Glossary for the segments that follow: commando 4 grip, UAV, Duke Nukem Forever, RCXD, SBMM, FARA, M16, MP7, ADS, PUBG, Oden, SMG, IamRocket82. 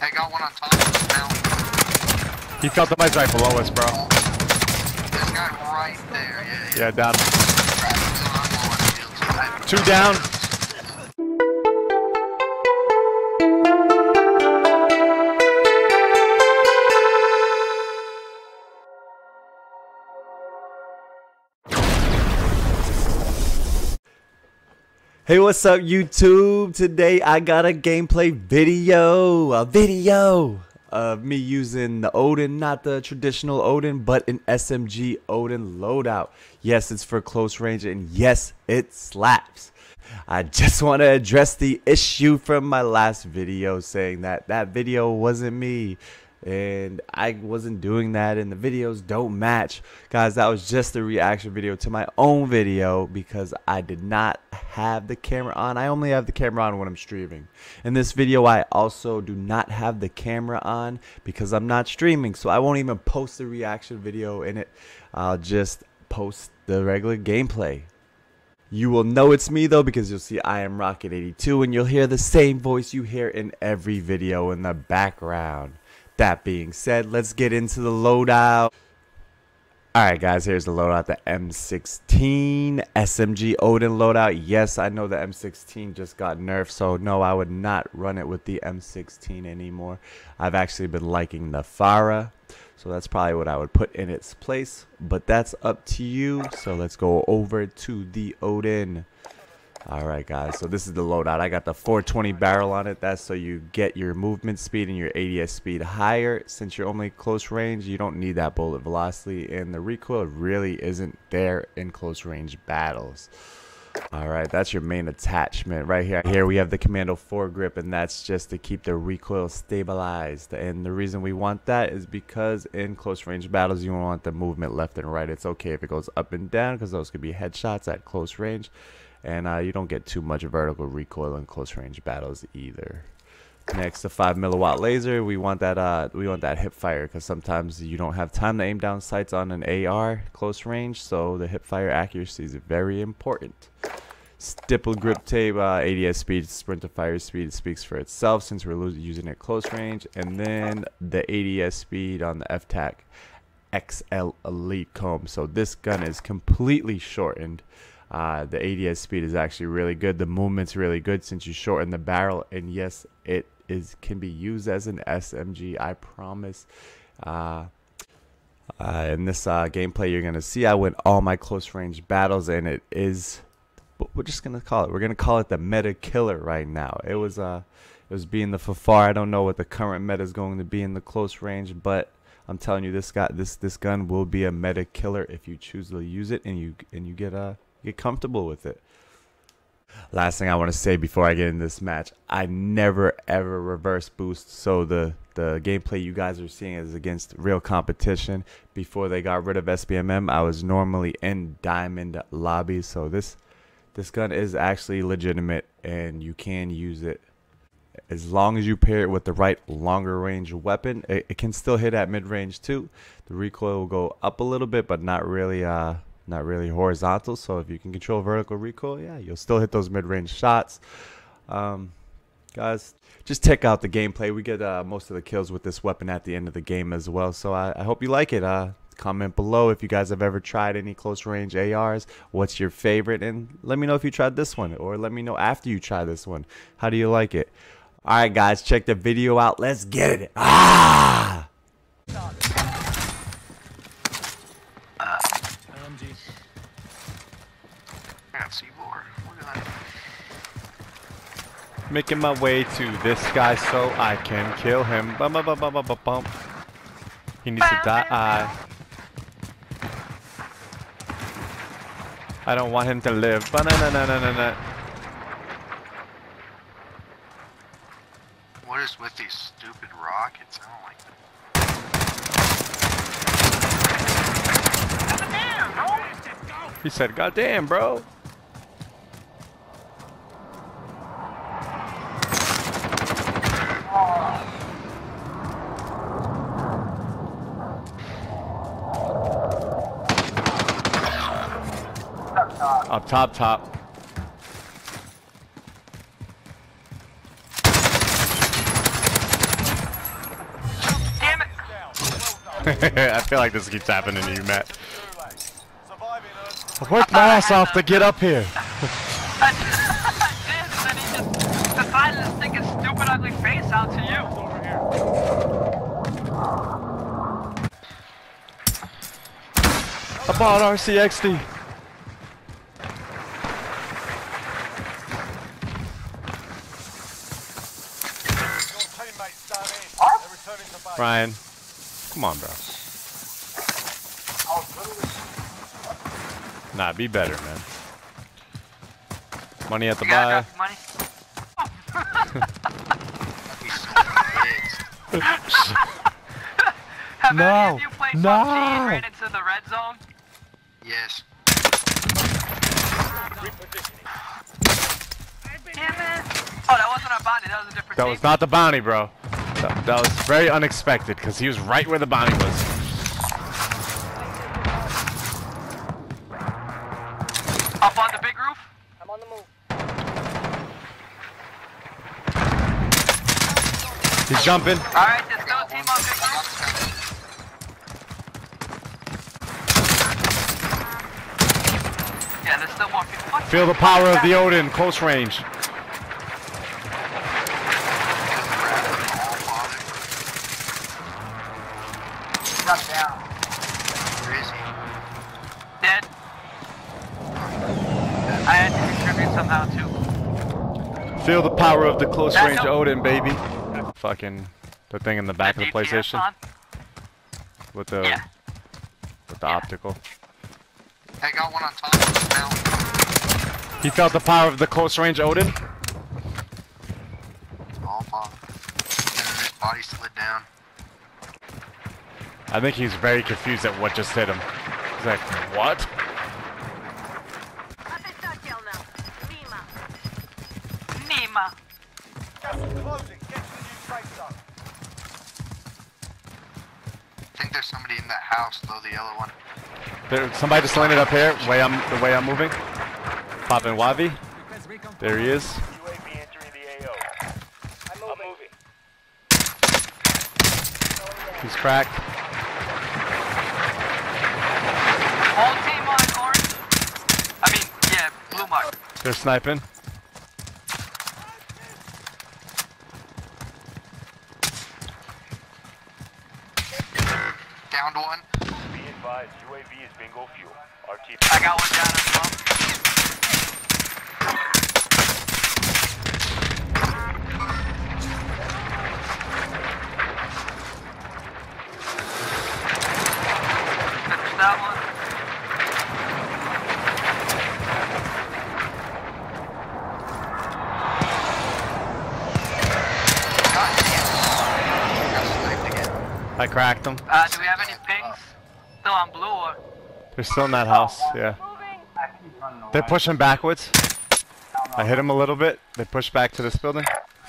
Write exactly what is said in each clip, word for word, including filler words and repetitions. I got one on top of us now. He's got the lights right below us, bro. This guy right there, yeah. Yeah, yeah down. Two down. Hey, what's up YouTube? Today I got a gameplay video, a video of me using the Oden, not the traditional Oden, but an S M G Oden loadout. Yes, it's for close range and yes, it slaps. I just want to address the issue from my last video saying that that video wasn't me. And I wasn't doing that and the videos don't match. Guys, that was just a reaction video to my own video because I did not have the camera on. I only have the camera on when I'm streaming. In this video, I also do not have the camera on because I'm not streaming. So I won't even post the reaction video in it. I'll just post the regular gameplay. You will know it's me though because you'll see I am Rocket eighty-two and you'll hear the same voice you hear in every video in the background. That being said, let's get into the loadout. Alright guys, here's the loadout, the M sixteen S M G Oden loadout. Yes, I know the M sixteen just got nerfed, so no, I would not run it with the M sixteen anymore. I've actually been liking the FARA, so that's probably what I would put in its place, but that's up to you. So let's go over to the Oden. Alright guys, so this is the loadout. I got the four twenty barrel on it. That's so you get your movement speed and your A D S speed higher. Since you're only close range, you don't need that bullet velocity. And the recoil really isn't there in close range battles. Alright, that's your main attachment. Right here, here we have the commando four grip. And that's just to keep the recoil stabilized. And the reason we want that is because in close range battles, you want the movement left and right. It's okay if it goes up and down because those could be headshots at close range. And uh, you don't get too much vertical recoil in close range battles either. Next, the five milliwatt laser. We want that. Uh, we want that hip fire because sometimes you don't have time to aim down sights on an A R close range. So the hip fire accuracy is very important. Stipple grip tape. Uh, A D S speed, sprint to fire speed speaks for itself since we're using it close range. And then the A D S speed on the F TAC X L Elite comb. So this gun is completely shortened. Uh, the A D S speed is actually really good. The movement's really good since you shorten the barrel. And yes, it is can be used as an S M G, I promise. Uh, uh, in this uh, gameplay, you're going to see I win all my close range battles. And it is, but we're just going to call it, we're going to call it the meta killer right now. It was, uh, it was being the FARA. I don't know what the current meta is going to be in the close range, but I'm telling you, this, guy, this, this gun will be a meta killer if you choose to use it and you, and you get a... get comfortable with it. Last thing I want to say before I get in this match, I never ever reverse boost. So the the gameplay you guys are seeing is against real competition. Before they got rid of S B M M, I was normally in diamond lobbies. So this this gun is actually legitimate and you can use it as long as you pair it with the right longer range weapon. It, it can still hit at mid range too. The recoil will go up a little bit, but not really. Uh, Not really horizontal, so if you can control vertical recoil, yeah, you'll still hit those mid-range shots. Um, guys, just check out the gameplay. We get uh, most of the kills with this weapon at the end of the game as well, so I, I hope you like it. Uh, comment below if you guys have ever tried any close-range A Rs. What's your favorite? And let me know if you tried this one, or let me know after you try this one. How do you like it? All right, guys, check the video out. Let's get it. Ah! Making my way to this guy so I can kill him. Bum, bum, bum, bum, bum, bum. He needs to die. I don't want him to live. Ba-na-na-na-na-na. What is with these stupid rockets? I don't like them. He said, "God damn, bro." Up top, top. I feel like this keeps happening to you, Matt. I worked my ass off to get up here. I did, and then he just decided to stick his stupid, ugly face out to you. Over here. I bought R C X D. Ryan, come on, bro. Nah, be better, man. Money at the buy. Money. Have no, any of you played no. P U B G and ran into the red zone? Yes. Damn it! Oh, that wasn't our bounty. That was a different. That team. was not the bounty, bro. That, that was very unexpected because he was right where the bounty was. Up on the big roof? I'm on the move. He's jumping. Alright, there's still a team on big roof. Yeah, there's still one. What? Feel the power of the Oden, close range. Feel the power of the close range Oden, baby. Fucking the thing in the back of the PlayStation with the yeah. with the yeah. optical. I got one on top of the mountain. He felt the power of the close range Oden. All pop. His body slid down. I think he's very confused at what just hit him. He's like, what? I think there's somebody in that house, though, the yellow one. There, somebody just landed up here, way I'm, the way I'm moving. Poppin' Wavi. There he is. U A V entering the A O. I'm moving. He's cracked. All team on orange. I mean, yeah, blue mark. They're sniping. One. Be advised, U A V is bingo fuel. R T P. I got one down as well. That one. I cracked him. Uh, do we have any? On blue or? They're still in that house, yeah. They're pushing backwards. I hit him a little bit. They push back to this building.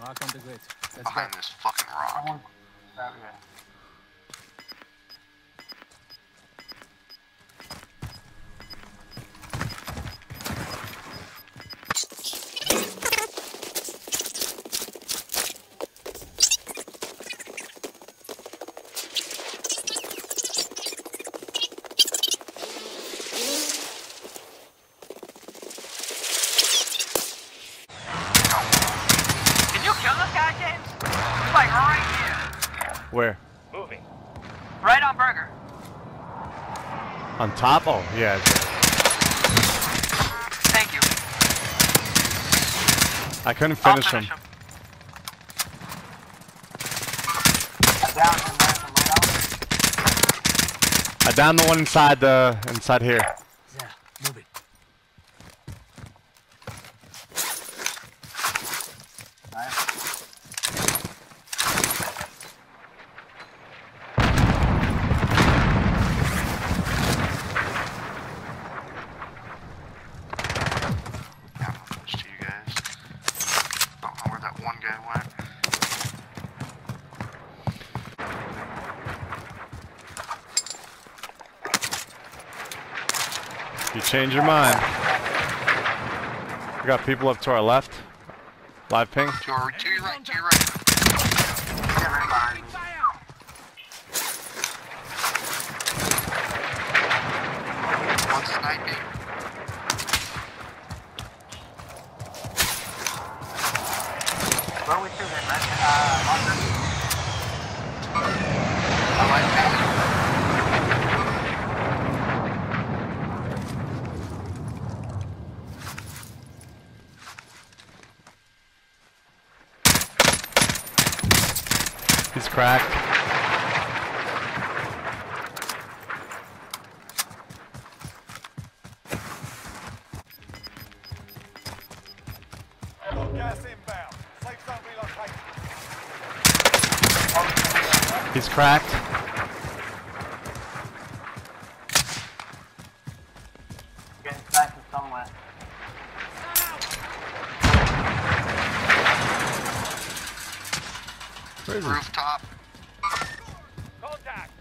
Behind this fucking rock. Where? Moving. Right on Burger. On top? Oh, yeah. Thank you. I couldn't finish, finish him. him. I downed the one inside the inside here. Yeah, moving. You change your mind. We got people up to our left. Live ping. To your right, to your right. Never mind. sniping. Go with you then, man. Uh, on the... I like that. He's cracked. He's cracked. Getting cracked somewhere. Crazy. Rooftop. Contact.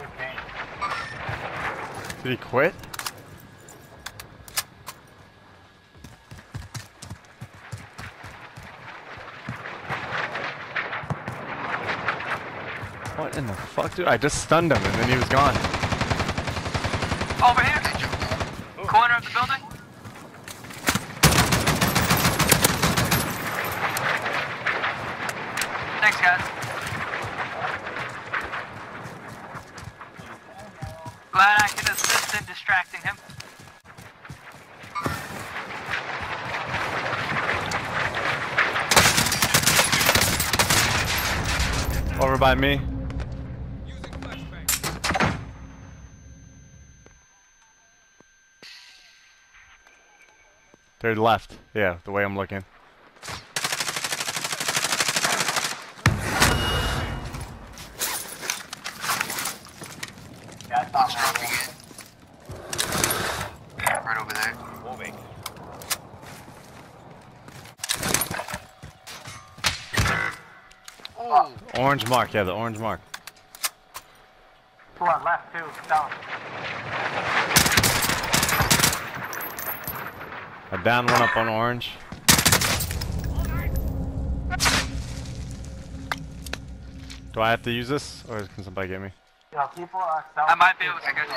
Okay. Did he quit? What in the fuck, dude? I just stunned him and then he was gone. Over here! Ooh. Corner of the building. Thanks, guys. Glad I could assist in distracting him. Over by me. They're left, yeah, the way I'm looking. Yeah, I thought dropping it. Right over there. Moving. Oh. Orange mark, yeah, the orange mark. To our left, too, down. I downed one up on orange. Do I have to use this, or can somebody get me? Yeah, people are I might be able to get you.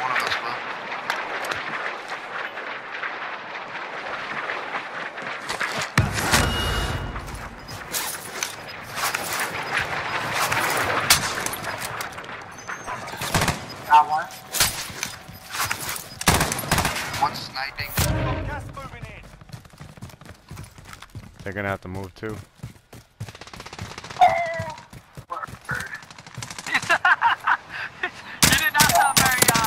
One of us will. Got one. Sniping. They're gonna have to move too. You did not sound very, uh,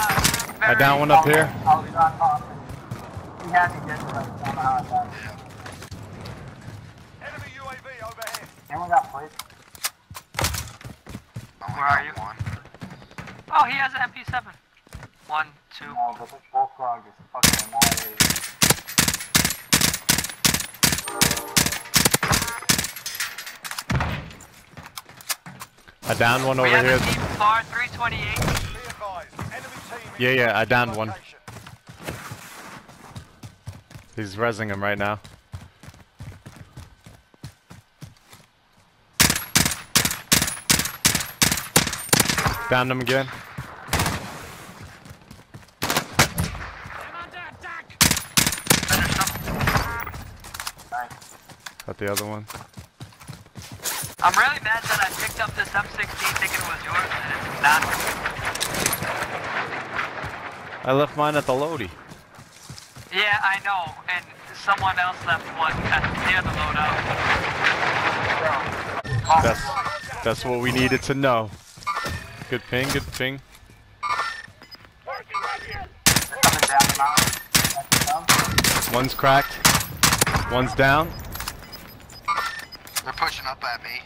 very I down one up here. I'll be not talking. We had to get to like one hour back. Enemy U A V overhead. Anyone got plates? Where are you? One. Oh, he has an M P seven. One, two. No, but this bullfrog is fucking annihilated. I downed one over here. We have a team FAR three twenty-eight. Yeah, yeah, I downed one. He's rezzing him right now. Downed him again. Got the other one. I'm really mad that I picked up this M sixteen thinking it was yours and it's not. I left mine at the loadie. Yeah, I know. And someone else left one at the other loadout. That's, that's what we needed to know. Good ping, good ping. One's cracked. One's down. They're pushing up at me.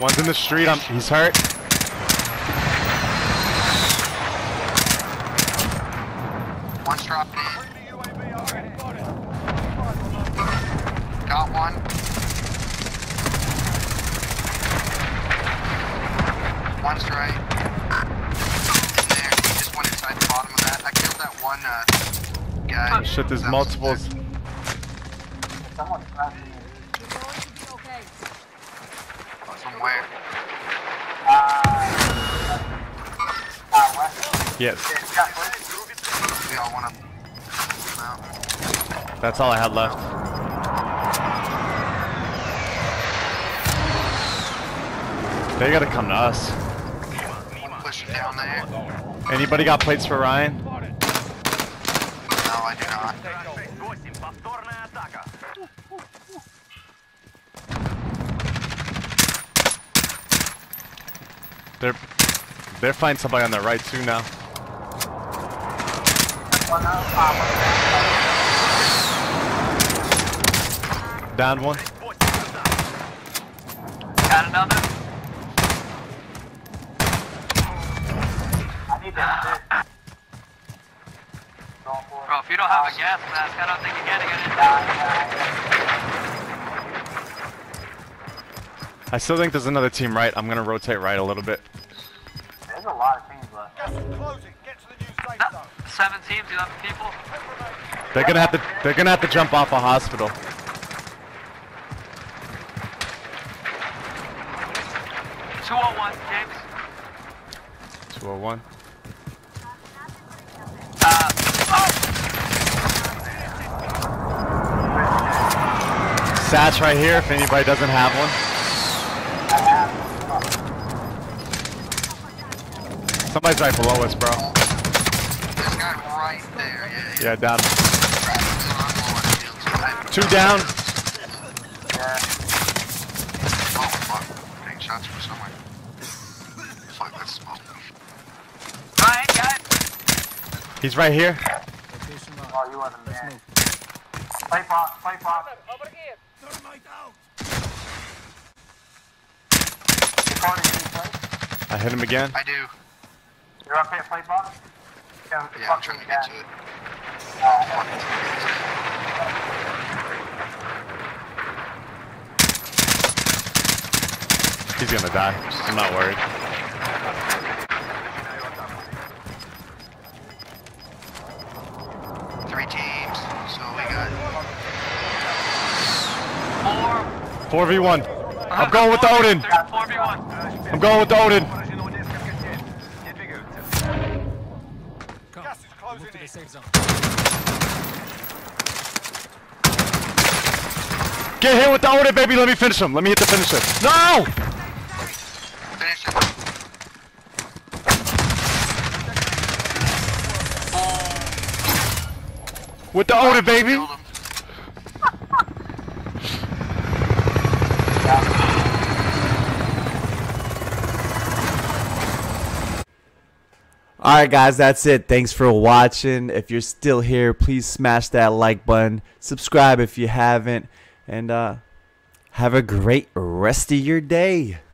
One's in the street. I'm, he's hurt. One's dropped in. Got one. One's right. In there. He just went inside the bottom of that. I killed that one uh, guy. Oh, shit, there's multiples. There. Someone's crashing. Where? Uh, uh, west. Yes. That's all I had left. They gotta come to us. Anybody got plates for Ryan? No, I do not. They're they're finding somebody on their right too now. Down one. Got another. I need that. Bro, if you don't have a gas mask, I don't think you're getting it. I still think there's another team right. I'm gonna rotate right a little bit. There's a lot of teams left. Gas is closing. Get to the new safe zone. Seven teams, eleven people. They're gonna have to. They're gonna have to jump off a hospital. two oh one, James. two oh one. Uh, oh! Satch right here if anybody doesn't have one. Somebody's right below us, bro. There's a guy right there, yeah. Yeah, down. Two down. Shots for somewhere. Fuck, that's small. Ryan, guys! He's right here. Oh, you are the man. Play box, play box. Over here. Thermite out. I hit him again. I do. You're up here, play box? Yeah, yeah, I'm trying to get to it. Oh, he's gonna die. I'm not worried. Three teams, so we got four. four v one. I'm going with Oden. four v one. I'm going with Oden. Gas is closing to the safe zone. Get hit with the Oden, baby. Let me finish him. Let me hit the finisher. No! With the Oden, baby! Alright guys, that's it. Thanks for watching. If you're still here, please smash that like button. Subscribe if you haven't. And uh, have a great rest of your day.